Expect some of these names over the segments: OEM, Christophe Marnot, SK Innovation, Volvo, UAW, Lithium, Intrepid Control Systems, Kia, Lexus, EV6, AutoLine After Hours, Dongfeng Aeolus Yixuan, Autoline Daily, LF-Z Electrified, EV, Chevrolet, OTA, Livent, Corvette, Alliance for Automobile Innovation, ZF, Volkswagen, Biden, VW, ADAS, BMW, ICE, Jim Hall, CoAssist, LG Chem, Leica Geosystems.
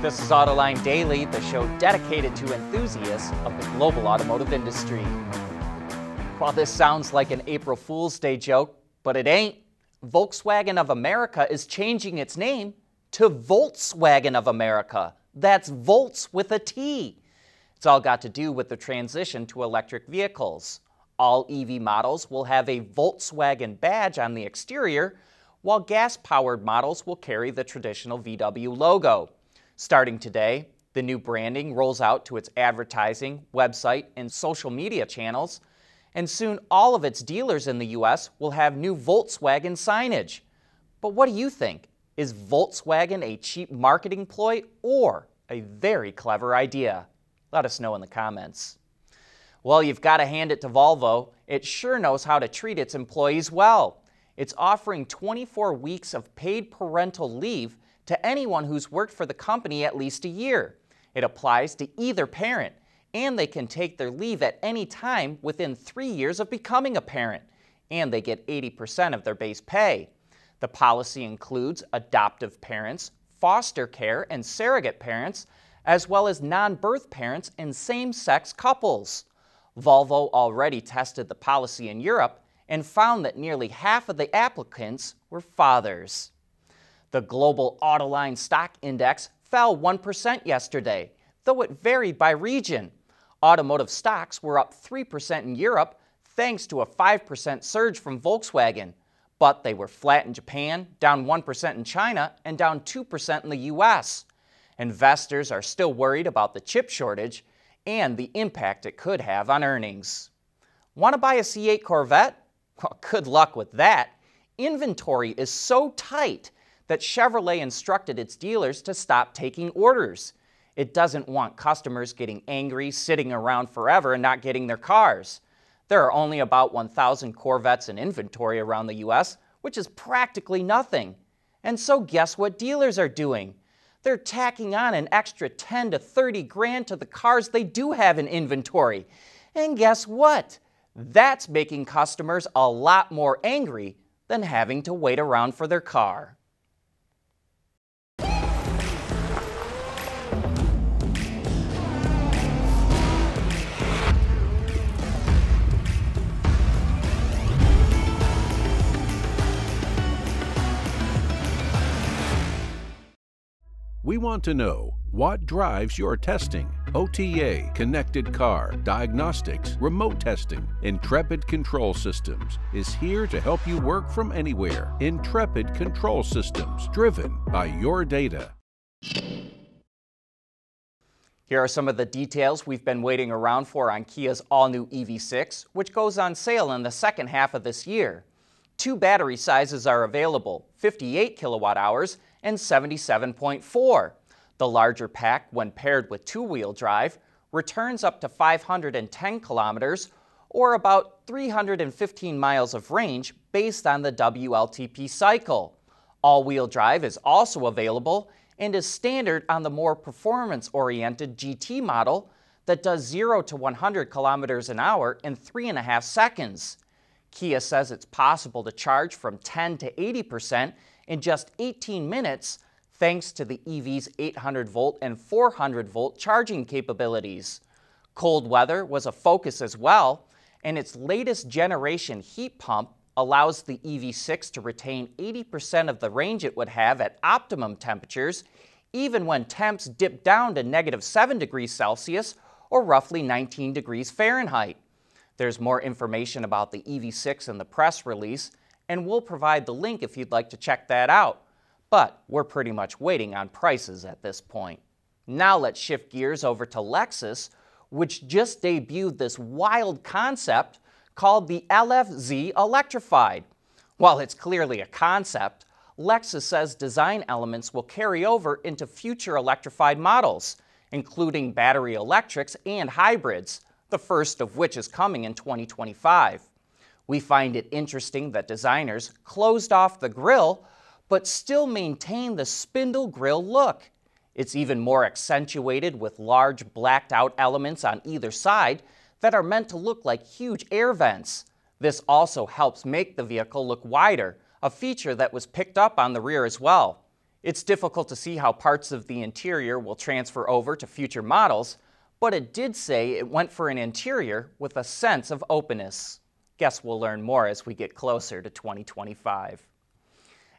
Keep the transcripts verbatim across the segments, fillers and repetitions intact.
This is Autoline Daily, the show dedicated to enthusiasts of the global automotive industry. While this sounds like an April Fool's Day joke, but it ain't. Volkswagen of America is changing its name to Volkswagen of America. That's Volts with a T. It's all got to do with the transition to electric vehicles. All E V models will have a Volkswagen badge on the exterior, while gas-powered models will carry the traditional V W logo. Starting today, the new branding rolls out to its advertising, website, and social media channels, and soon all of its dealers in the U S will have new Volkswagen signage. But what do you think? Is Volkswagen a cheap marketing ploy or a very clever idea? Let us know in the comments. Well, you've got to hand it to Volvo. It sure knows how to treat its employees well. It's offering twenty-four weeks of paid parental leave to anyone who's worked for the company at least a year. It applies to either parent, and they can take their leave at any time within three years of becoming a parent, and they get eighty percent of their base pay. The policy includes adoptive parents, foster care and surrogate parents, as well as non-birth parents and same-sex couples. Volvo already tested the policy in Europe and found that nearly half of the applicants were fathers. The global Autoline stock index fell one percent yesterday, though it varied by region. Automotive stocks were up three percent in Europe, thanks to a five percent surge from Volkswagen. But they were flat in Japan, down one percent in China, and down two percent in the U S. Investors are still worried about the chip shortage and the impact it could have on earnings. Want to buy a C eight Corvette? Well, good luck with that. Inventory is so tight that Chevrolet instructed its dealers to stop taking orders. It doesn't want customers getting angry, sitting around forever, and not getting their cars. There are only about one thousand Corvettes in inventory around the U S, which is practically nothing. And so guess what dealers are doing? They're tacking on an extra ten to thirty grand to the cars they do have in inventory. And guess what? That's making customers a lot more angry than having to wait around for their car. We want to know what drives your testing. O T A, connected car, diagnostics, remote testing. Intrepid Control Systems is here to help you work from anywhere. Intrepid Control Systems, driven by your data. Here are some of the details we've been waiting around for on Kia's all-new E V six, which goes on sale in the second half of this year. Two battery sizes are available, fifty-eight kilowatt hours and seventy-seven point four. The larger pack, when paired with two-wheel drive, returns up to five hundred ten kilometers or about three hundred fifteen miles of range based on the W L T P cycle. All-wheel drive is also available and is standard on the more performance-oriented G T model that does zero to one hundred kilometers an hour in three and a half seconds. Kia says it's possible to charge from ten to eighty percent in just eighteen minutes thanks to the E V's eight hundred volt and four hundred volt charging capabilities. Cold weather was a focus as well, and its latest generation heat pump allows the E V six to retain eighty percent of the range it would have at optimum temperatures, even when temps dip down to negative seven degrees Celsius or roughly nineteen degrees Fahrenheit. There's more information about the E V six in the press release, and we'll provide the link if you'd like to check that out. But we're pretty much waiting on prices at this point. Now let's shift gears over to Lexus, which just debuted this wild concept called the L F Z Electrified. While it's clearly a concept, Lexus says design elements will carry over into future electrified models, including battery electrics and hybrids, the first of which is coming in twenty twenty-five. We find it interesting that designers closed off the grille, but still maintain the spindle grille look. It's even more accentuated with large blacked-out elements on either side that are meant to look like huge air vents. This also helps make the vehicle look wider, a feature that was picked up on the rear as well. It's difficult to see how parts of the interior will transfer over to future models, but it did say it went for an interior with a sense of openness. Guess we'll learn more as we get closer to twenty twenty-five.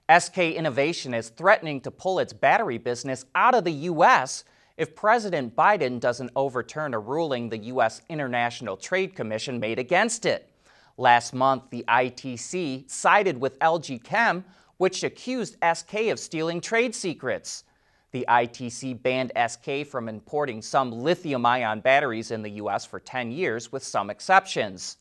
S K Innovation is threatening to pull its battery business out of the U S if President Biden doesn't overturn a ruling the U S International Trade Commission made against it. Last month, the I T C sided with L G Chem, which accused S K of stealing trade secrets. The I T C banned S K from importing some lithium-ion batteries in the U S for ten years, with some exceptions.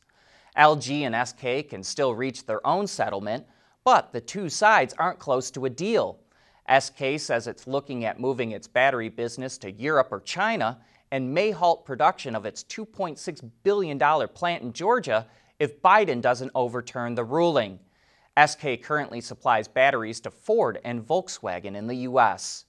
L G and S K can still reach their own settlement, but the two sides aren't close to a deal. S K says it's looking at moving its battery business to Europe or China and may halt production of its two point six billion dollars plant in Georgia if Biden doesn't overturn the ruling. S K currently supplies batteries to Ford and Volkswagen in the U S.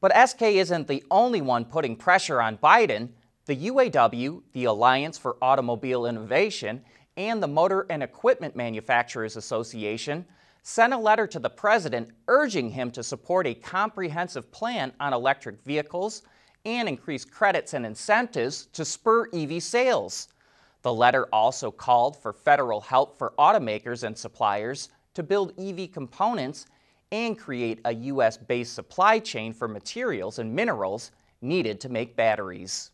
But S K isn't the only one putting pressure on Biden. The U A W, the Alliance for Automobile Innovation, and the Motor and Equipment Manufacturers Association sent a letter to the president urging him to support a comprehensive plan on electric vehicles and increase credits and incentives to spur E V sales. The letter also called for federal help for automakers and suppliers to build E V components and create a U S-based supply chain for materials and minerals needed to make batteries.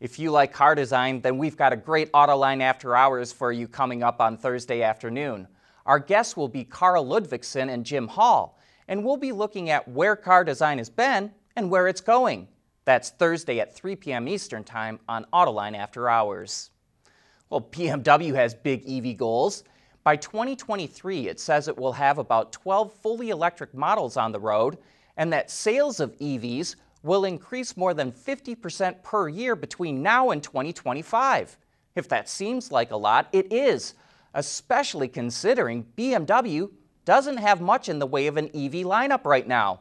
If you like car design, then we've got a great AutoLine After Hours for you coming up on Thursday afternoon. Our guests will be Carl Ludvigsen and Jim Hall, and we'll be looking at where car design has been and where it's going. That's Thursday at three p m Eastern Time on AutoLine After Hours. Well, B M W has big E V goals. By twenty twenty-three, it says it will have about twelve fully electric models on the road, and that sales of E Vs will increase more than fifty percent per year between now and twenty twenty-five. If that seems like a lot, it is, especially considering B M W doesn't have much in the way of an E V lineup right now.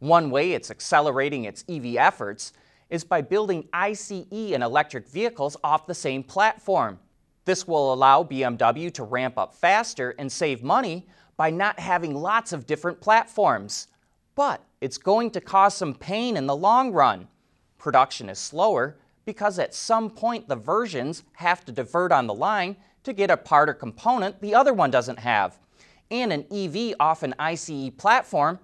One way it's accelerating its E V efforts is by building ICE and electric vehicles off the same platform. This will allow B M W to ramp up faster and save money by not having lots of different platforms. But it's going to cause some pain in the long run. Production is slower because at some point the versions have to divert on the line to get a part or component the other one doesn't have. And an E V off an ICE platform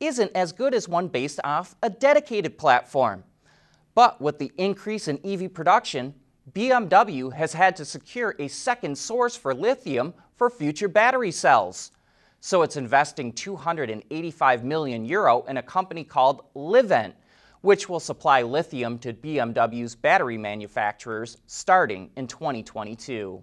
isn't as good as one based off a dedicated platform. But with the increase in E V production, B M W has had to secure a second source for lithium for future battery cells. So it's investing two hundred eighty-five million euro in a company called Livent, which will supply lithium to B M W's battery manufacturers starting in twenty twenty-two.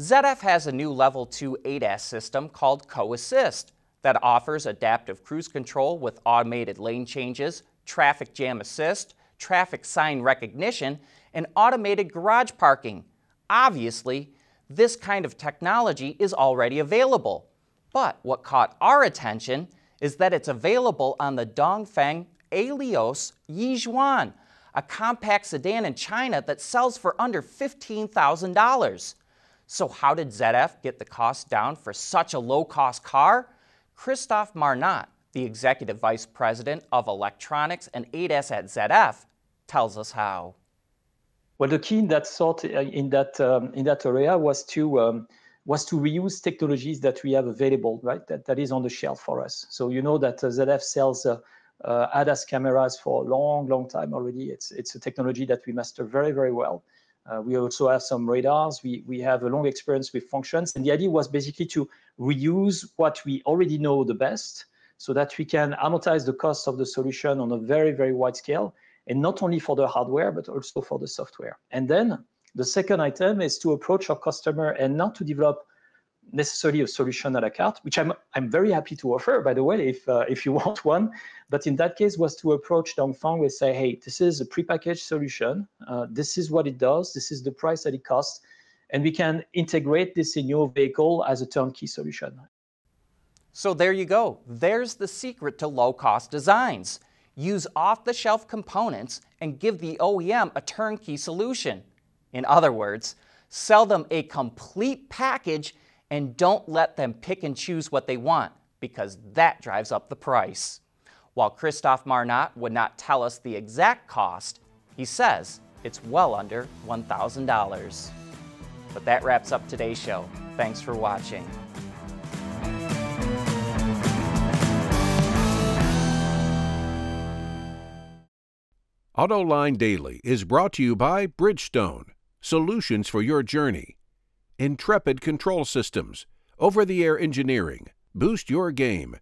Z F has a new level two A D A S system called CoAssist that offers adaptive cruise control with automated lane changes, traffic jam assist, traffic sign recognition, and automated garage parking. Obviously, this kind of technology is already available. But what caught our attention is that it's available on the Dongfeng Aeolus Yixuan, a compact sedan in China that sells for under fifteen thousand dollars. So how did Z F get the cost down for such a low-cost car? Christophe Marnot, the Executive Vice President of Electronics and A D A S at Z F, tells us how. Well, the key in that sort, in that, um, in that area was to um, was to reuse technologies that we have available, right? That, that is on the shelf for us. So you know that uh, Z F sells uh, uh, A D A S cameras for a long, long time already. It's it's a technology that we master very, very well. Uh, we also have some radars. We, we have a long experience with functions. And the idea was basically to reuse what we already know the best so that we can amortize the cost of the solution on a very, very wide scale, and not only for the hardware, but also for the software. And then The second item is to approach our customer and not to develop necessarily a solution a la carte, which I'm I'm very happy to offer, by the way, if uh, if you want one. But in that case, was to approach Dongfeng and say, hey, this is a prepackaged solution. Uh, this is what it does. This is the price that it costs, and we can integrate this in your vehicle as a turnkey solution. So there you go. There's the secret to low-cost designs. Use off-the-shelf components and give the O E M a turnkey solution. In other words, sell them a complete package and don't let them pick and choose what they want, because that drives up the price. While Christophe Marnot would not tell us the exact cost, he says it's well under one thousand dollars. But that wraps up today's show. Thanks for watching. Autoline Daily is brought to you by Bridgestone, solutions for your journey. Intrepid Control Systems, over-the-air engineering, boost your game.